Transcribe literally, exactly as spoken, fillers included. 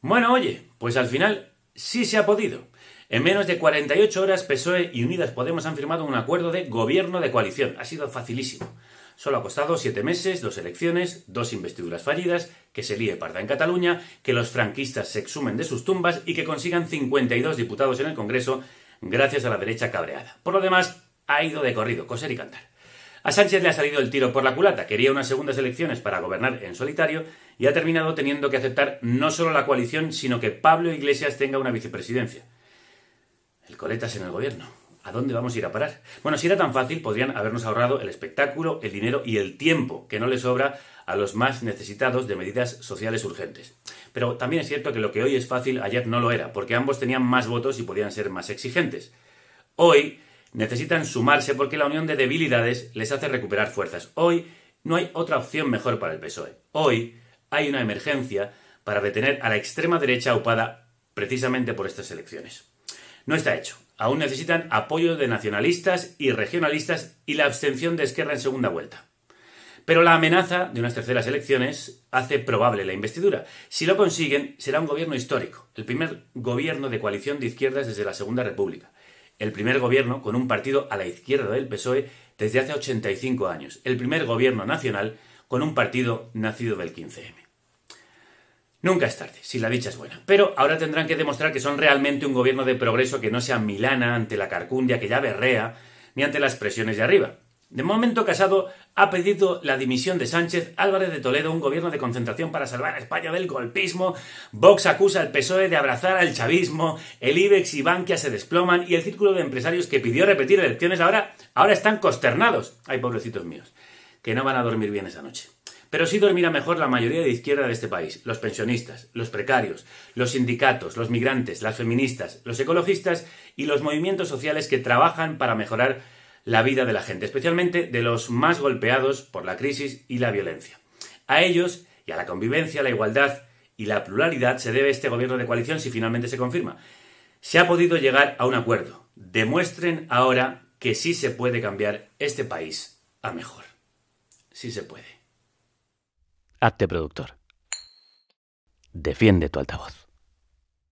Bueno, oye, pues al final sí se ha podido. En menos de cuarenta y ocho horas, P S O E y Unidas Podemos han firmado un acuerdo de gobierno de coalición. Ha sido facilísimo. Solo ha costado siete meses, dos elecciones, dos investiduras fallidas, que se líe parda en Cataluña, que los franquistas se exhumen de sus tumbas y que consigan cincuenta y dos diputados en el Congreso gracias a la derecha cabreada. Por lo demás, ha ido de corrido, coser y cantar. A Sánchez le ha salido el tiro por la culata, quería unas segundas elecciones para gobernar en solitario y ha terminado teniendo que aceptar no solo la coalición, sino que Pablo Iglesias tenga una vicepresidencia. El coletas en el gobierno. ¿A dónde vamos a ir a parar? Bueno, si era tan fácil, podrían habernos ahorrado el espectáculo, el dinero y el tiempo que no le sobra a los más necesitados de medidas sociales urgentes. Pero también es cierto que lo que hoy es fácil, ayer no lo era, porque ambos tenían más votos y podían ser más exigentes. Hoy necesitan sumarse porque la unión de debilidades les hace recuperar fuerzas. Hoy no hay otra opción mejor para el P S O E. Hoy hay una emergencia para detener a la extrema derecha aupada precisamente por estas elecciones. No está hecho. Aún necesitan apoyo de nacionalistas y regionalistas y la abstención de Esquerra en segunda vuelta. Pero la amenaza de unas terceras elecciones hace probable la investidura. Si lo consiguen, será un gobierno histórico, el primer gobierno de coalición de izquierdas desde la Segunda República, el primer gobierno con un partido a la izquierda del P S O E desde hace ochenta y cinco años, el primer gobierno nacional con un partido nacido del quince eme. Nunca es tarde, si la dicha es buena. Pero ahora tendrán que demostrar que son realmente un gobierno de progreso que no se amilana ante la carcundia que ya berrea, ni ante las presiones de arriba. De momento, Casado ha pedido la dimisión de Sánchez, Álvarez de Toledo, un gobierno de concentración para salvar a España del golpismo, Vox acusa al P S O E de abrazar al chavismo, el IBEX y Bankia se desploman y el círculo de empresarios que pidió repetir elecciones ahora, ahora están consternados. Ay, pobrecitos míos, que no van a dormir bien esa noche. Pero sí dormirá mejor la mayoría de izquierda de este país, los pensionistas, los precarios, los sindicatos, los migrantes, las feministas, los ecologistas y los movimientos sociales que trabajan para mejorar la vida de la gente, especialmente de los más golpeados por la crisis y la violencia. A ellos y a la convivencia, la igualdad y la pluralidad se debe este gobierno de coalición si finalmente se confirma. Se ha podido llegar a un acuerdo. Demuestren ahora que sí se puede cambiar este país a mejor. Sí se puede. Hazte productor. Defiende tu altavoz.